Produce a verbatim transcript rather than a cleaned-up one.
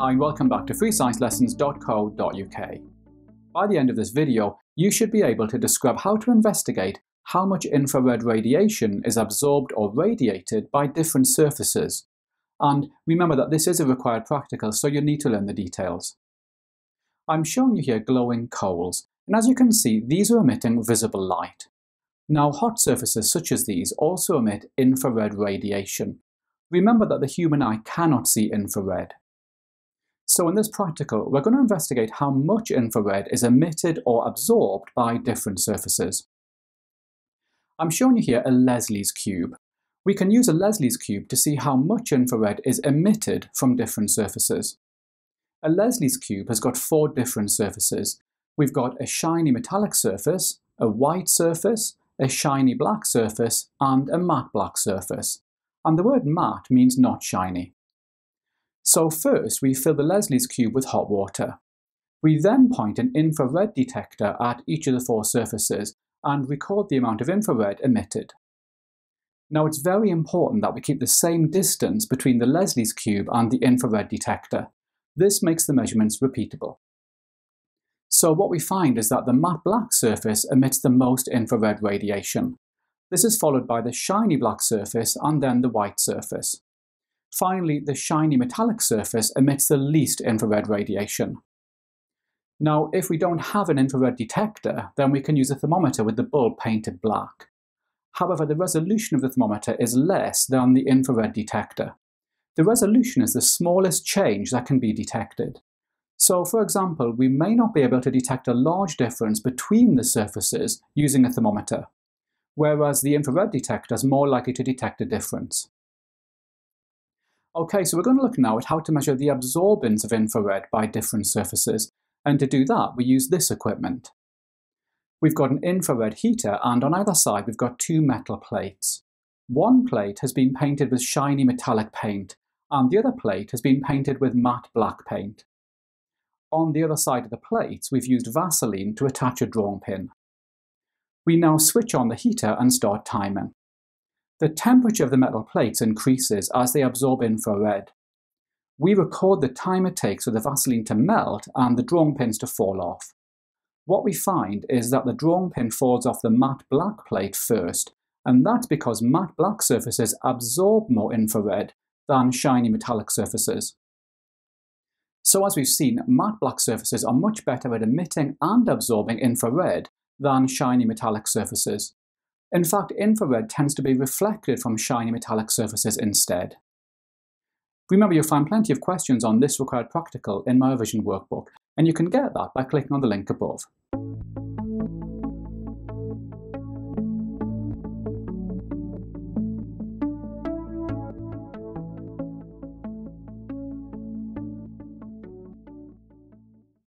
Hi, welcome back to free science lessons dot co dot U K. By the end of this video, you should be able to describe how to investigate how much infrared radiation is absorbed or radiated by different surfaces. And remember that this is a required practical, so you'll need to learn the details. I'm showing you here glowing coals, and as you can see, these are emitting visible light. Now, hot surfaces such as these also emit infrared radiation. Remember that the human eye cannot see infrared. So in this practical, we're going to investigate how much infrared is emitted or absorbed by different surfaces. I'm showing you here a Leslie's cube. We can use a Leslie's cube to see how much infrared is emitted from different surfaces. A Leslie's cube has got four different surfaces. We've got a shiny metallic surface, a white surface, a shiny black surface, and a matte black surface. And the word matte means not shiny. So first, we fill the Leslie's cube with hot water. We then point an infrared detector at each of the four surfaces and record the amount of infrared emitted. Now, it's very important that we keep the same distance between the Leslie's cube and the infrared detector. This makes the measurements repeatable. So what we find is that the matte black surface emits the most infrared radiation. This is followed by the shiny black surface and then the white surface. Finally, the shiny metallic surface emits the least infrared radiation. Now, if we don't have an infrared detector, then we can use a thermometer with the bulb painted black. However, the resolution of the thermometer is less than the infrared detector. The resolution is the smallest change that can be detected. So, for example, we may not be able to detect a large difference between the surfaces using a thermometer, whereas the infrared detector is more likely to detect a difference. Okay, so we're going to look now at how to measure the absorbance of infrared by different surfaces, and to do that we use this equipment. We've got an infrared heater, and on either side we've got two metal plates. One plate has been painted with shiny metallic paint, and the other plate has been painted with matte black paint. On the other side of the plates we've used Vaseline to attach a drawing pin. We now switch on the heater and start timing. The temperature of the metal plates increases as they absorb infrared. We record the time it takes for the Vaseline to melt and the drawing pins to fall off. What we find is that the drawing pin falls off the matte black plate first, and that's because matte black surfaces absorb more infrared than shiny metallic surfaces. So as we've seen, matte black surfaces are much better at emitting and absorbing infrared than shiny metallic surfaces. In fact, infrared tends to be reflected from shiny metallic surfaces instead. Remember, you'll find plenty of questions on this required practical in my revision workbook, and you can get that by clicking on the link above.